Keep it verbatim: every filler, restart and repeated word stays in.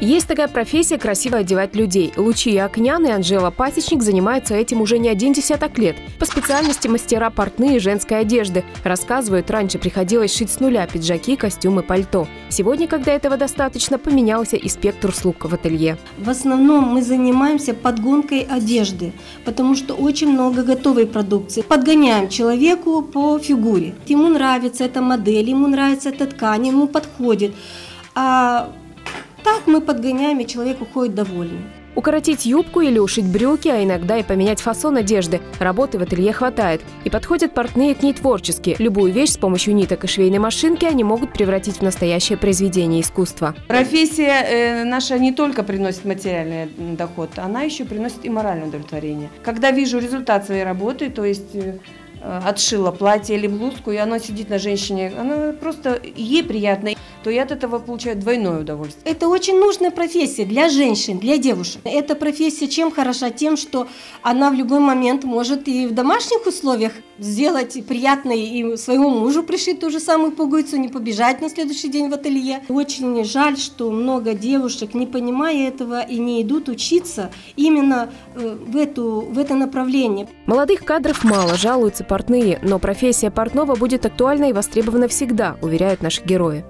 Есть такая профессия — красиво одевать людей. Лучия Окнян и Анжела Пасечник занимаются этим уже не один десяток лет. По специальности мастера портные женской одежды. Рассказывают, раньше приходилось шить с нуля пиджаки, костюмы, пальто. Сегодня, когда этого достаточно, поменялся и спектр услуг в ателье. В основном мы занимаемся подгонкой одежды, потому что очень много готовой продукции. Подгоняем человеку по фигуре. Ему нравится эта модель, ему нравится эта ткань, ему подходит. А так мы подгоняем, и человек уходит довольный. Укоротить юбку или ушить брюки, а иногда и поменять фасон одежды. Работы в ателье хватает. И подходят портные к ней творчески. Любую вещь с помощью ниток и швейной машинки они могут превратить в настоящее произведение искусства. Профессия наша не только приносит материальный доход, она еще приносит и моральное удовлетворение. Когда вижу результат своей работы, то есть отшила платье или блузку, и оно сидит на женщине, оно просто ей приятно, то я от этого получаю двойное удовольствие. Это очень нужная профессия для женщин, для девушек. Эта профессия чем хороша? Тем, что она в любой момент может и в домашних условиях сделать приятное и своему мужу пришить ту же самую пуговицу, не побежать на следующий день в ателье. Очень жаль, что много девушек, не понимая этого, и не идут учиться именно в, эту, в это направление. Молодых кадров мало, жалуются портные, но профессия портного будет актуальна и востребована всегда, уверяют наши герои.